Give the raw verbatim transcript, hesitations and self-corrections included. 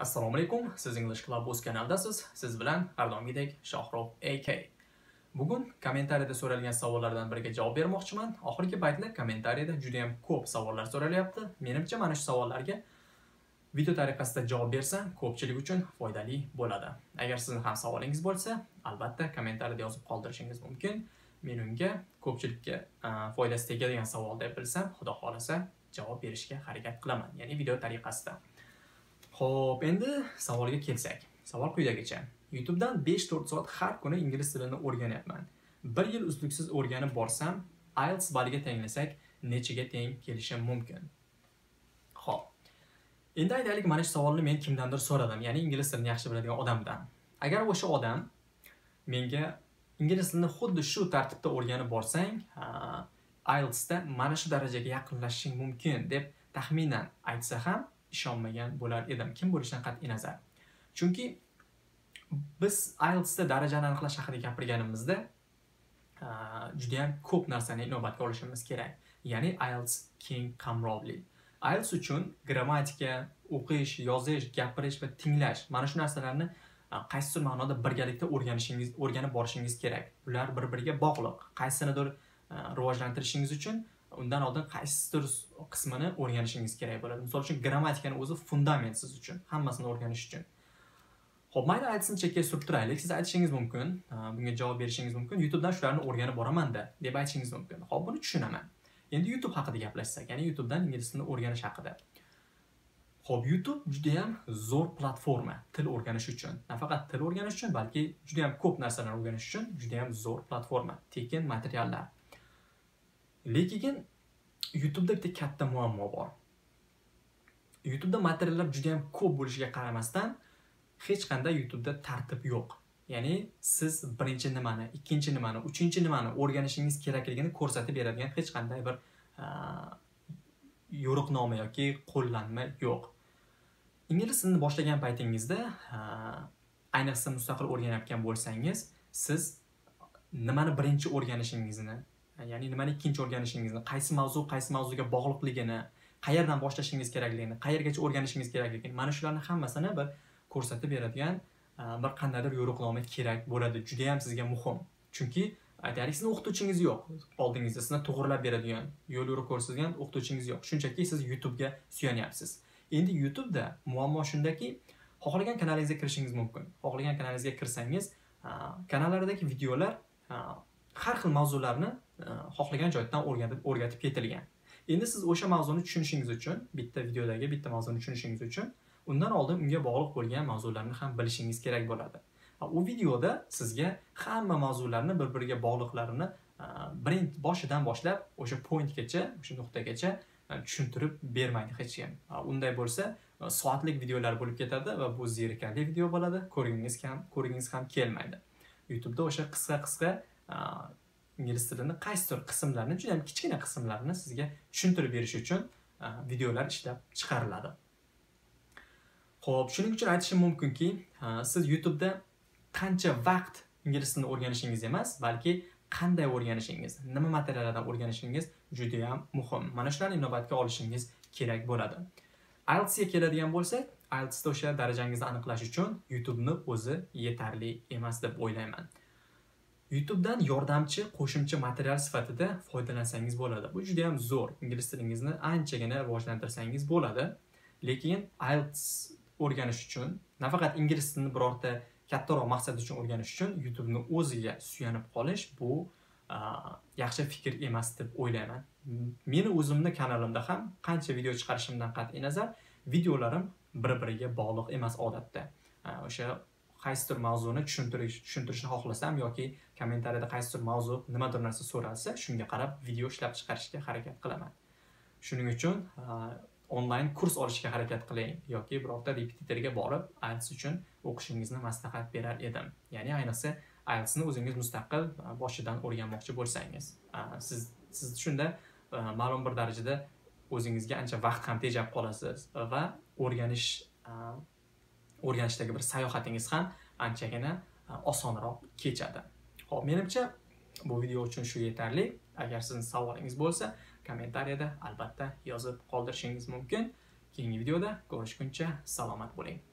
Assalomu alaykum. Siz EnglishClub_uz kanaldasiz. Siz bilan har doimgidek Shohruh A K. Bugun kommentariyada so'ralgan savollardan biriga javob bermoqchiman. Oxirgi paytlar kommentariyada juda ham ko'p savollar so'ralyapti. Menimcha mana shu savollarga video tariqasida javob bersam, ko'pchilik uchun foydali bo'ladi. Agar sizning ham savolingiz bo'lsa, albatta kommentariyada yozib qoldirishingiz mumkin. Men unga ko'pchilikka foydasi tegadigan savol deb bilsam, xudo xolasa javob berishga harakat qilaman, ya'ni video tariqasida. Xo'p, endi savolga kelsak. Savol quyidagicha. YouTube'dan besh to'rt soat har kuni ingliz tilini o'rganyapman. bir yil uzluksiz o'rganib borsam, I E L T S baliga tenglasak, nechiga teng kelishi mumkin? Xo'p. Endi aytaylik, mana shu savolni men kimdandir so'radim, ya'ni ingliz tilini yaxshi biladigan odamdan. Agar o'sha odam menga ingliz tilini xuddi shu tartibda o'rganib borsang, I E L T S da mana shu darajaga yaqinlashishing mumkin deb taxminan aytsa ham ishonmagan bo'lar edim. Kim bo'lishidan qat'i nazar. Chunki biz I E L T S da darajani aniqlash haqida gapirganimizda juda ham ko'p narsani inobatga olishimiz kerak. Ya'ni I E L T S keng qamrovli. I E L T S uchun grammatika, o'qish, yozish, gapirish va tinglash mana shu narsalarni qaysidir ma'noda birgalikda o'rganishingiz, o'rganib borishingiz kerak. Ular bir-biriga bog'liq. Qaysinidir rivojlantirishingiz uchun undan oldin qaysidir qismini o'rganishingiz kerak bo'ladi. Misol uchun grammatikani o'zi fundament siz uchun, hammasini o'rganish uchun. Xo'p, mayli aytsam chekka surib turaylik. Siz aytishingiz mumkin, bunga javob berishingiz mumkin. YouTube dan shularni o'rganib boraman-da deb aytishingiz mumkin. Xo'p, buni tushunaman. Endi YouTube haqida gaplashsak, ya'ni YouTube dan ingliz tilini o'rganish haqida. Xo'p, YouTube juda ham zo'r platforma til o'rganish uchun. Nafaqat til o'rganish uchun, balki juda ham ko'p narsalarni o'rganish uchun juda ham zo'r platforma. Tekin materiallar. Lekin YouTube'da bitta katta muammo bor. YouTube'da materiallar juda ham ko'p bo'lishiga qaramasdan hech qanday YouTube'da tartib yo'q. Ya'ni siz birinchi nimani, ikkinchi nimani, uchinchi nimani o'rganishingiz kerakligini ko'rsatib beradigan hech qanday bir yo'riqnoma yoki qo'llanma yo'q. Ingliz tilini boshlagan paytingizda, ayniqsa mustaqil o'rganayotgan bo'lsangiz, siz nimani birinchi o'rganishingizni, ya'ni nimani ikkinchi o'rganishingizni, qaysi mavzu, qaysi mavzuga bog'liqligini, qayerdan boshlashingiz kerakligini, qayergacha o'rganishingiz kerakligini, mana shularni hammasini bir ko'rsatib beradigan bir qandaydir yo'riqnoma kerak bo'ladi. Juda ham sizga muhim. Chunki aytaylik, sizning o'qituvchingiz yo'q. Oldingizda sizni to'g'rilab beradigan, yo'l-yo'riq ko'rsatgan o'qituvchingiz yo'q. Shunchaki siz YouTube ga suyanyapsiz. Endi YouTube da muammo shundaki, xohlagan kanalingizga kirishingiz mumkin. Xohlagan kanalingizga kirsangiz, kanallardagi videolar har xil mavzularni xohlagan joydan o'rganib o'rgatib ketilgan. Endi siz o'sha mavzuni tushunishingiz uchun, bitta videodagi bitta mavzuni tushunishingiz uchun undan oldin unga bog'liq bo'lgan mavzularni ham bilishingiz kerak bo'ladi. U videoda sizga hamma mavzularni bir-biriga bog'liqlarini brend boshidan boshlab o'sha pointgacha, o'sha nuqtagacha tushuntirib bermaydi hech kim. Unday bo'lsa, soatlik videolar bo'lib ketadi va bu zerikli video bo'ladi. Ko'ringiz ham, ko'ringiz ham kelmaydi. YouTube da o'sha qisqa-qisqa ingliz tilini qaysidir qismlarini, juda ham kichkina qismlarini sizga tushuntirib berish uchun videolar ishlab chiqariladi. Xo'p, shuning uchun aytishim mumkinki, siz YouTube da qancha vaqt ingliz tilini o'rganishingiz emas, balki qanday o'rganishingiz, nima materiallardan o'rganishingiz juda ham muhim. Mana shularni inobatga olishingiz kerak bo'ladi. I E L T S ga keladigan bo'lsak, I E L T S da o'sha darajangizni aniqlash uchun YouTube ni o'zi yetarli emas deb o'ylayman. YouTube dan yordamchi, qo'shimcha material sifatida foydalansangiz bo'ladi. Bu juda ham zo'r. Ingliz tilingizni anchagina rivojlantirsangiz bo'ladi. Lekin I E L T S o'rganish uchun, nafaqat ingliz tilini birorta kattaroq maqsad uchun o'rganish uchun YouTube ni o'ziga suyanib qolish bu yaxshi fikr emas deb o'ylayman. Meni o'zimni kanalimda ham qancha video chiqarishimdan qat'i nazar, videolarim bir-biriga bog'liq emas odatda. O'sha qaysidir mavzuni tushuntirish, tushuntirishni xohlasam yoki kommentariyada qaysidir mavzu, nimadir narsa so'ralsa, shunga qarab video ishlab chiqarishga harakat qilaman. Shuning uchun onlayn kurs olishga harakat qiling yoki birorta repetitorga borib I E L T S uchun o'qishingizni maslahat berar edim. Ya'ni ayniqsa I E L T S ni o'zingiz mustaqil boshidan o'rganmoqchi bo'lsangiz, siz siz shunda ma'lum bir darajada o'zingizga ancha vaqt ham tejab qolasiz va o'rganish o'rganishdagi bir sayohatingiz ham anchagina osonroq kechadi. Xo'p, menimcha bu video uchun shu yetarli. Agar sizning savolingiz bo'lsa, kommentariyada albatta yozib qoldirishingiz mumkin. Keyingi videoda ko'rishguncha salomat bo'ling.